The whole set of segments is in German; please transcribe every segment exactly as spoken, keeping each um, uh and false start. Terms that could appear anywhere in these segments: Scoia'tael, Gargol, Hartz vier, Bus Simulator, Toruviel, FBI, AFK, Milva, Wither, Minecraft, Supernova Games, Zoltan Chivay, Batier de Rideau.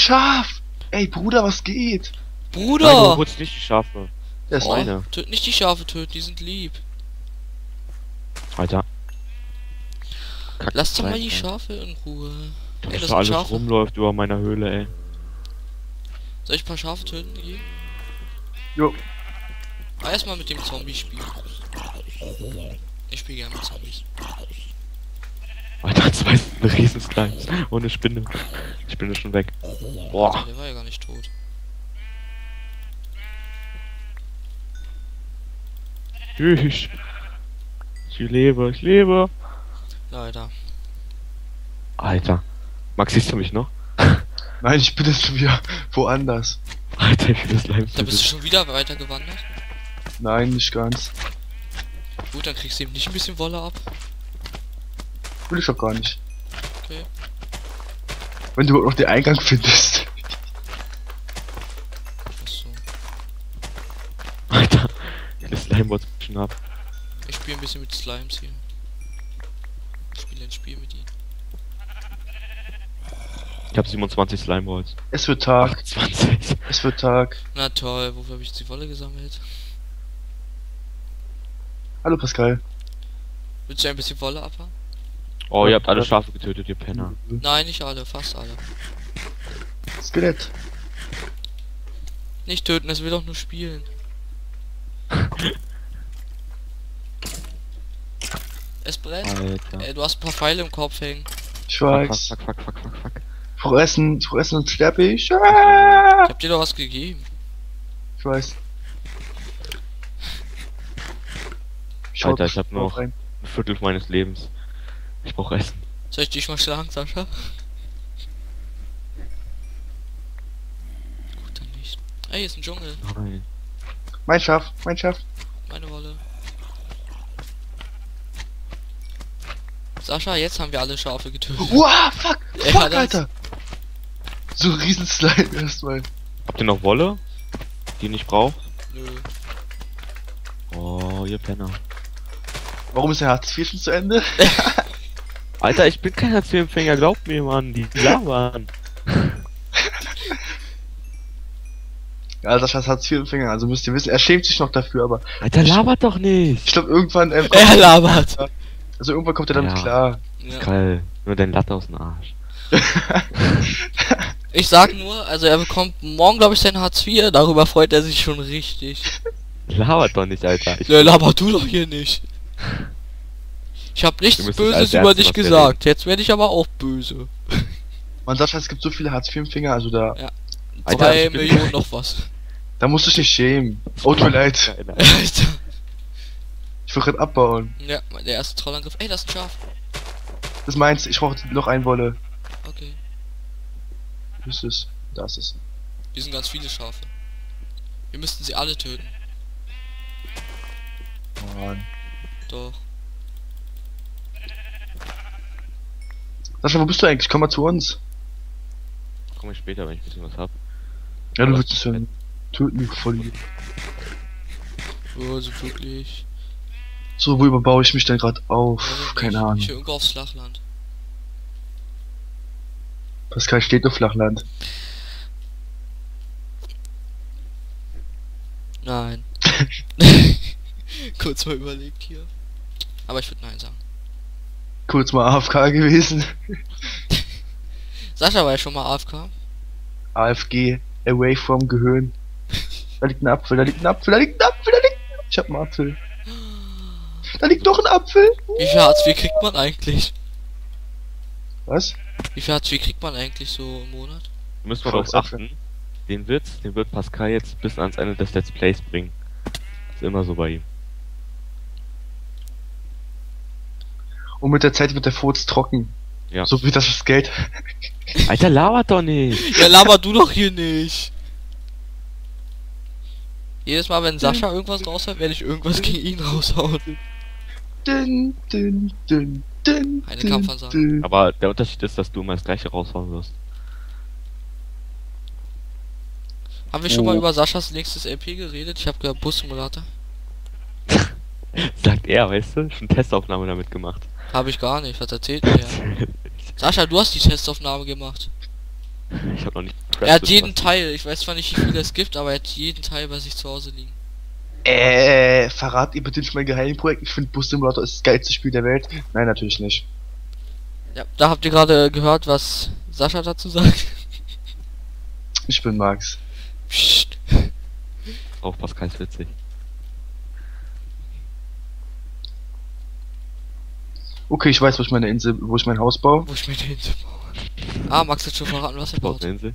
Schaf! Ey, Bruder, was geht? Bruder! Nein, nicht die Schafe. Das oh, ist meine. Töt nicht die Schafe, töten, die sind lieb. Alter. Kack, lass doch mal die Schafe in Ruhe. Dass ey, das da alles Schafe rumläuft über meiner Höhle, ey. Soll ich ein paar Schafe töten hier? Jo. Aber erstmal mit dem Zombie spielen. Ich spiele gerne mit Zombies. Alter, zwei sind ein riesen Slime. Ohne Spinne. Ich bin schon weg. Boah. Also, der war ja gar nicht tot. Ich lebe, ich lebe. Leider. Alter. Max, siehst du mich noch? Nein, ich bin jetzt schon wieder woanders. Alter, ich bin das Slime. Da bist du schon wieder weiter gewandert? Nein, nicht ganz. Gut, dann kriegst du eben nicht ein bisschen Wolle ab. Will ich doch gar nicht. Okay. Wenn du noch den Eingang findest. Achso. Alter, das Slime-Bot schon ab. Ich spiele ein bisschen mit Slimes hier. Ich spiele ein Spiel mit ihnen. Ich habe siebenundzwanzig Slime-Balls. Es wird Tag. achtundzwanzig. Es wird Tag. Na toll, wofür habe ich die Wolle gesammelt? Hallo Pascal. Willst du ein bisschen Wolle abhaben? Oh, ihr habt alle Schafe getötet, ihr Penner. Nein, nicht alle, fast alle. Skelett. Nicht töten, es will doch nur spielen. Es brennt. Alter. Ey, du hast ein paar Pfeile im Kopf hängen. Ich weiß. Fuck, fuck, fuck, fuck, fuck. Fressen, fressen und sterbe ich. Ich hab dir doch was gegeben. Ich weiß. Ich Alter, ich hab noch ein Viertel meines Lebens. Ich brauche Essen. Soll ich dich mal schlagen, Sascha? Gut, dann nicht. Ey, hier ist ein Dschungel. Nein. Mein Schaf, mein Schaf. Meine Wolle. Sascha, jetzt haben wir alle Schafe getötet. Uah, fuck! Ey, fuck, Alter! So riesen Slime erstmal. Habt ihr noch Wolle? Die ihr nicht braucht? Nö. Oh, ihr Penner. Warum ist der Hartz vier schon zu Ende? Alter, ich bin kein Hartz vier-Empfänger, glaubt mir, Mann, die labern. Ja, das war Hartz vier-Empfänger, also müsst ihr wissen, er schämt sich noch dafür, aber... Alter, labert doch nicht! Ich glaube, irgendwann... Ähm, er labert! Also irgendwann kommt er damit ja klar. Ja. Geil, nur dein Latte aus dem Arsch. Ich sag nur, also er bekommt morgen, glaube ich, sein Hartz vier, darüber freut er sich schon richtig. Labert doch nicht, Alter. Ich ja, labert du doch hier nicht. Ich hab nichts Böses über dich gesagt, jetzt werde ich aber auch böse. Man sagt, es gibt so viele Hartz vier-Empfänger, also da... Ja. Alter, drei Millionen noch was. Da musst du dich nicht schämen. Oh, tut mir leid. Alter. Ich will gerade abbauen. Ja, der erste Trollangriff. Ey, das ist ein Schaf. Das meins, ich brauche noch ein Wolle. Okay. Wo ist es? Da ist es. Hier sind ganz viele Schafe. Wir müssten sie alle töten. Mann. Doch. Sascha, wo bist du eigentlich? Komm mal zu uns. Komm ich später, wenn ich ein bisschen was hab. Ja, du willst es ja töten, du Volli. Oh, so wirklich. So, wo überbaue ich mich denn gerade auf? Ja, keine Ahnung. Ich bin irgendwo aufs Flachland. Pascal steht auf Flachland. Nein. Kurz mal überlegt hier. Aber ich würde nein sagen. Kurz mal A F K gewesen. Sascha war ja schon mal A F K. A F G, away from Gehirn. Da liegt ein Apfel, da liegt ein Apfel, da liegt ein Apfel, da liegt ein Apfel. Ich hab einen Apfel. Da liegt doch ein Apfel. Wie viel Hartz vier kriegt man eigentlich? Was? Wie viel Hartz vier kriegt man eigentlich so im Monat? Müssen wir darauf achten. Den Witz, den wird Pascal jetzt bis ans Ende des Let's Plays bringen. Ist immer so bei ihm. Und mit der Zeit wird der Furz trocken. Ja. So wie das ist Geld. Alter, labert doch nicht. Ja, labert du doch hier nicht. Jedes Mal, wenn Sascha irgendwas raushaut, werde ich irgendwas gegen ihn raushauen. Dün, dün, dün, dün, eine Kampfansage. Aber der Unterschied ist, dass du immer das gleiche raushauen wirst. Haben wir schon oh. mal über Saschas nächstes L P geredet? Ich habe gehört, Bus Simulator. Sagt er, weißt du? Schon Testaufnahme damit gemacht. Habe ich gar nicht, was erzählt mir? Sascha, du hast die Testaufnahme gemacht. Ich hab noch nicht. Er hat jeden Teil, ich weiß zwar nicht, wie viele es gibt, aber er hat jeden Teil bei sich zu Hause liegen. Äh, verrat ihr bitte nicht mein Geheimprojekt. Ich finde Bus Simulator ist das geilste Spiel der Welt. Nein, natürlich nicht. Ja, da habt ihr gerade gehört, was Sascha dazu sagt. Ich bin Max. Psst. Auch Pascal ist witzig. Okay, ich weiß, wo ich meine Insel, wo ich mein Haus baue. Wo ich meine Insel baue. Ah, Max hat schon verraten, was er baut. Eine Insel.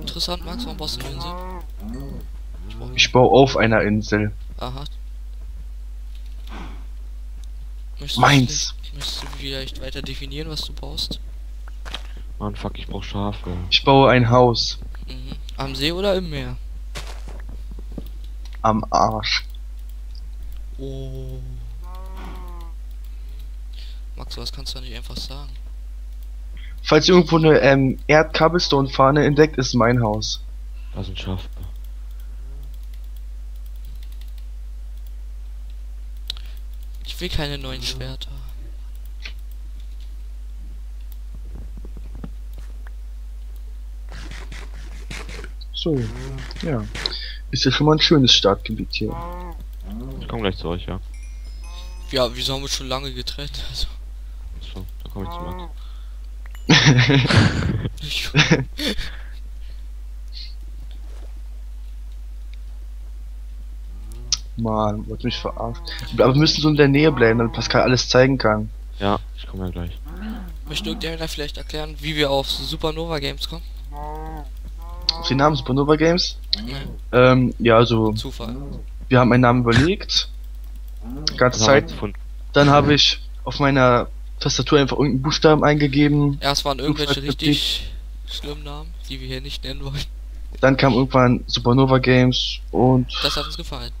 Interessant, Max, warum baust du eine Insel? Ich baue, ich baue auf einer Insel. Aha. Möchtest Meins. Du, möchtest du vielleicht weiter definieren, was du baust? Mann, fuck, ich brauche Schafe. Ich baue ein Haus. Mhm. Am See oder im Meer? Am Arsch. Oh. Max, was kannst du da nicht einfach sagen? Falls ihr irgendwo eine ähm, Erdcobblestone-Fahne entdeckt, ist mein Haus. Das ist ein Schaf. Ich will keine neuen Schwerter. So, ja. Ist ja schon mal ein schönes Startgebiet hier. Ich komme gleich zu euch, ja. Ja, wieso haben wir schon lange getrennt? Also. So, da komme ich zu Max. Mann, wollt mich verarscht. Aber wir müssen so in der Nähe bleiben, damit Pascal alles zeigen kann. Ja, ich komme ja gleich. Möchte irgendjemand vielleicht erklären, wie wir auf Supernova Games kommen? Auf den Namen Supernova Games? Mhm. Ähm, ja, also. Zufall. Wir haben einen Namen überlegt. Ganze Zeit. Dann habe ich auf meiner Tastatur einfach irgendeinen Buchstaben eingegeben. Erst waren irgendwelche richtig schlimmen Namen, die wir hier nicht nennen wollen. Dann kam irgendwann Supernova Games und. Das hat uns gefallen.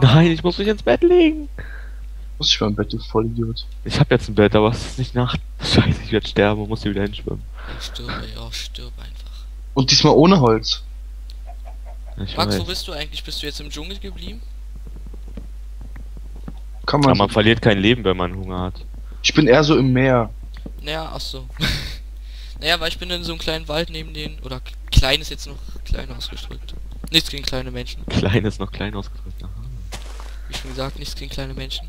Nein, ich muss mich ins Bett legen. Muss ich mal im Bett, du Vollidiot. Ich hab jetzt ein Bett, aber es ist nicht Nacht. Scheiße, ich werde sterben und muss hier wieder hinschwimmen. Stirb, ja, stirb einfach. Und diesmal ohne Holz. Ich Max, weiß. Wo bist du eigentlich? Bist du jetzt im Dschungel geblieben? Kann man, ja, man so verliert kein Leben, wenn man Hunger hat. Ich bin eher so im Meer. Naja, ach so. Naja, weil ich bin in so einem kleinen Wald neben den... Oder klein ist jetzt noch klein ausgedrückt. Nichts gegen kleine Menschen. Klein ist noch klein ausgedrückt. Aha. Wie schon gesagt, nichts gegen kleine Menschen.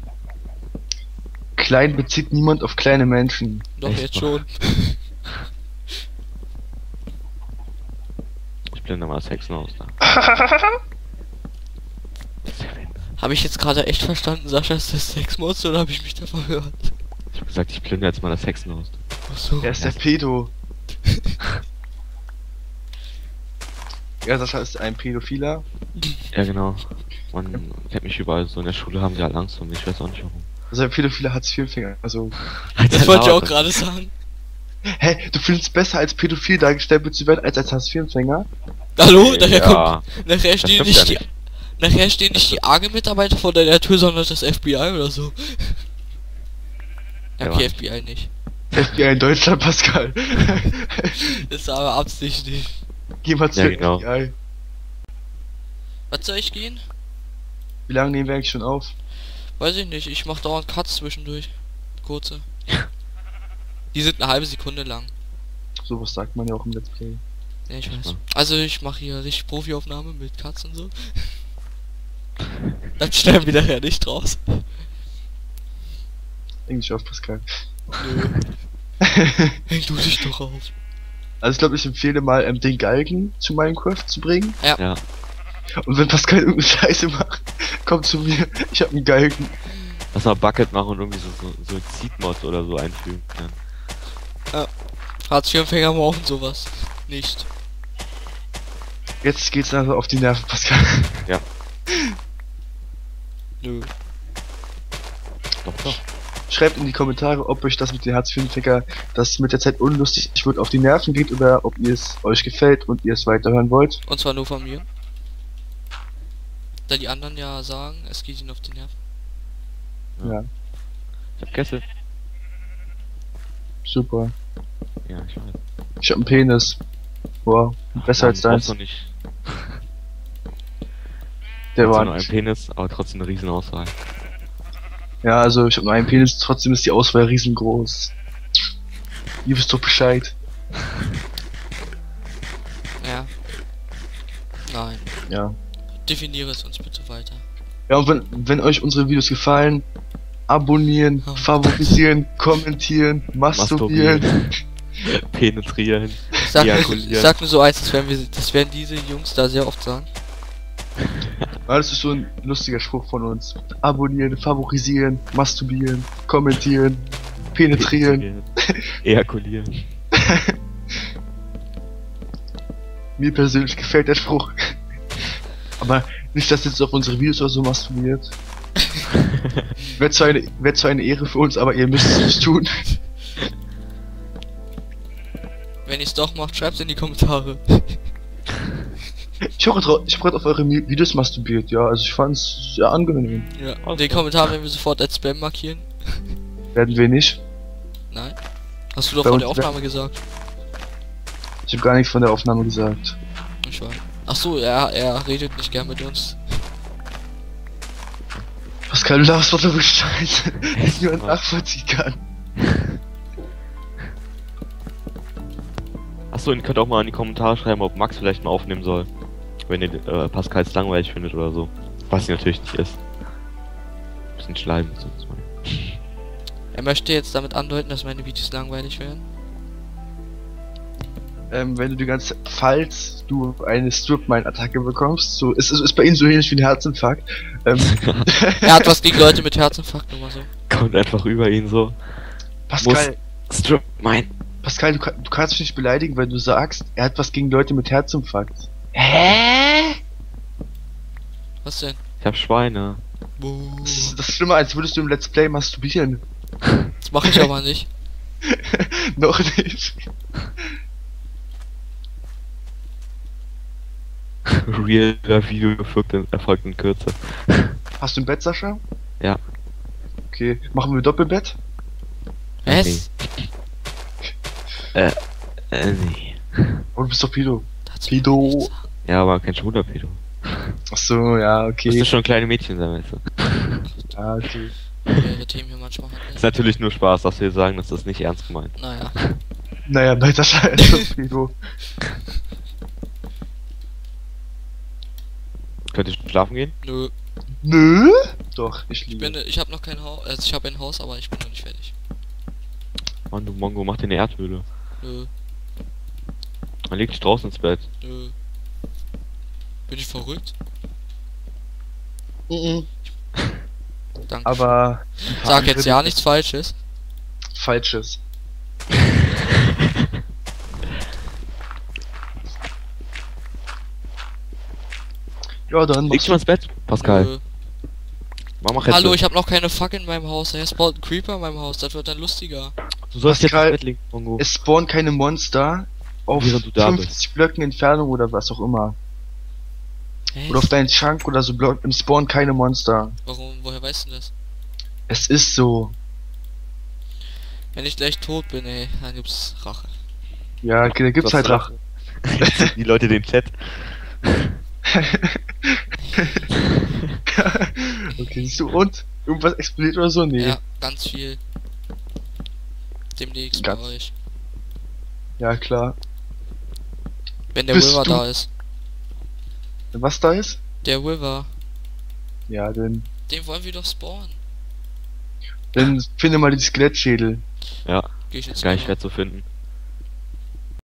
Klein bezieht niemand auf kleine Menschen. Doch, echt jetzt schon. Ich blende mal das Hexenhaus da. Habe ich jetzt gerade echt verstanden, Sascha, ist das Sexmonster oder habe ich mich da verhört? Ich hab gesagt, ich plündere jetzt mal das Hexenhaus. Ach so. Er ist der Pedo. Ja, Sascha ist ein Pädophiler. Ja, genau. Man kennt mich überall so. In der Schule haben die halt Angst vor mir. Ich weiß auch nicht warum. Also ein Pädophiler hat's vier Finger. Also. Das, das wollte ich auch gerade sagen. Hä? Hey, du findest besser als pädophil dargestellt zu werden als als hast vier Finger? Hallo? Nachher ja. kommt... Nachher stehen nicht ja die... Nicht. Nachher stehen nicht die A G E-Mitarbeiter vor der Tür, sondern das F B I oder so. Ja, okay, F B I nicht. F B I in Deutschland, Pascal. Das ist aber absichtlich. Geh mal zu ja, genau. F B I. Was soll ich gehen? Wie lange nehmen wir eigentlich schon auf? Weiß ich nicht, ich mach dauernd Cuts zwischendurch. Kurze. Die sind eine halbe Sekunde lang. So was sagt man ja auch im Let's Play. Ja, ich weiß. Also ich mache hier richtig Profiaufnahme mit Cuts und so. Dann sterben wir nachher nicht raus. Englisch auf, Pascal. Nö. Häng du dich doch auf. Also ich glaube, ich empfehle mal ähm, den Galgen zu Minecraft zu bringen. Ja. ja. Und wenn Pascal irgendeine Scheiße macht, kommt zu mir, ich hab einen Galgen. Lass mal Bucket machen und irgendwie so, so, so Seed-Mod oder so einfügen. Ja. ja. Hartz-vier-Empfänger brauchen sowas. Nicht. Jetzt geht's also auf die Nerven, Pascal. Ja. Nö. Doch, doch. Schreibt in die Kommentare, ob euch das mit den Hartz-vier-Empfängern, das mit der Zeit unlustig wird, auf die Nerven geht oder ob ihr es euch gefällt und ihr es weiterhören wollt. Und zwar nur von mir. Da die anderen ja sagen, es geht ihnen auf die Nerven. Ja. Ich hab Kessel. Super. Ja, ich weiß. Ich hab einen Penis. Wow. Besser Ach, nein, als deins. Nicht. Der war nur ein Penis, aber trotzdem eine riesen Auswahl. Ja, also ich hab nur einen Penis, trotzdem ist die Auswahl riesengroß. Ihr wisst doch Bescheid. Ja. Nein. Ja. Definiere es uns bitte weiter. Ja, und wenn, wenn euch unsere Videos gefallen, abonnieren, oh. favorisieren, kommentieren, masturbieren, masturbieren. penetrieren, sag diakulieren. Sag mir so eins, das werden, wir, das werden diese Jungs da sehr oft sagen. Das ist so ein lustiger Spruch von uns. Abonnieren, favorisieren, masturbieren, kommentieren, penetrieren, ejakulieren. Mir persönlich gefällt der Spruch. Aber nicht, dass jetzt auf unsere Videos oder so masturbiert. Wäre zwar eine, wär zwar eine Ehre für uns, aber ihr müsst es nicht tun. Wenn ihr es doch macht, schreibt es in die Kommentare. Ich hoffe drauf, ich hoffe auf eure Videos masturbiert, ja, also ich fand es sehr angenehm. Ja, und den Kommentar werden wir sofort als Spam markieren. Werden wir nicht? Nein. Hast du doch von der Aufnahme gesagt? Ich habe gar nichts von der Aufnahme gesagt. Ich weiß. Achso, er, er redet nicht gern mit uns. Pascal, du darfst doch wirklich scheiße, dass niemand nachvollziehen kann. Achso, ihr könnt auch mal in die Kommentare schreiben, ob Max vielleicht mal aufnehmen soll. Wenn ihr äh, Pascal es langweilig findet oder so. Was sie natürlich nicht ist. Ein bisschen schleimen. Er möchte jetzt damit andeuten, dass meine Videos langweilig werden. Ähm, wenn du die ganze Zeit, falls du eine Stripmine-Attacke bekommst, so ist es ist bei ihm so ähnlich wie ein Herzinfarkt. Ähm, er hat was gegen Leute mit Herzinfarkt oder so. Kommt einfach über ihn so. Pascal, Stripmine. Pascal, du, du kannst mich nicht beleidigen, weil du sagst, er hat was gegen Leute mit Herzinfarkt. Hä? Was denn? Ich hab Schweine. Das ist, das ist schlimmer, als würdest du im Let's Play masturbieren. Das mache ich aber nicht. Noch nicht. Real Video erfolgt in Kürze. Hast du ein Bett, Sascha? Ja. Okay, machen wir Doppelbett? Was? Äh, äh, nee. Oh, du bist doch Pido. Pido. Ja, aber kein schwuler Pido. Achso, ja, okay. Das ist schon kleine Mädchen, sagen wir jetzt. Ah, okay. Ist natürlich nur Spaß, dass wir sagen, dass das nicht ernst gemeint ist. Naja. Naja, bei Sascha ist das Pido. Könnt ihr schlafen gehen? Nö. Nö? Doch, ich liege. Ich, ich habe noch kein Haus, also ich habe ein Haus, aber ich bin noch nicht fertig. Mann, du Mongo, mach dir eine Erdhöhle. Nö. Man legt dich draußen ins Bett. Nö. Bin ich verrückt? Mhm. Danke. Aber... Sag jetzt ja nichts Falsches. Falsches. Ja, dann legst du mal ins Bett, Pascal. Nö. Mach, mach jetzt Hallo, ich hab noch keine Fuck in meinem Haus. Er spawnt ein Creeper in meinem Haus. Das wird dann lustiger. Du sollst Pascal, jetzt ins Bett legen, Mongo. Es spawnen keine Monster auf fünfzig Blöcken Entfernung oder was auch immer. Hä? Oder auf deinen Schrank oder so. Block im Spawn keine Monster. Warum? Woher weißt du das? Es ist so. Wenn ich gleich tot bin, ey, dann gibt's Rache. Ja, okay, da gibt's halt Rache. Die Leute den Chat. Okay, siehst du, und? Irgendwas explodiert oder so? Nee. Ja, ganz viel. Demnächst ganz. Bei euch. Ja, klar. Wenn der Wither da ist. Was da ist? Der Wither. Ja, denn... Den wollen wir doch spawnen. Dann finde mal die Skelettschädel. Ja, gleich schwer zu finden.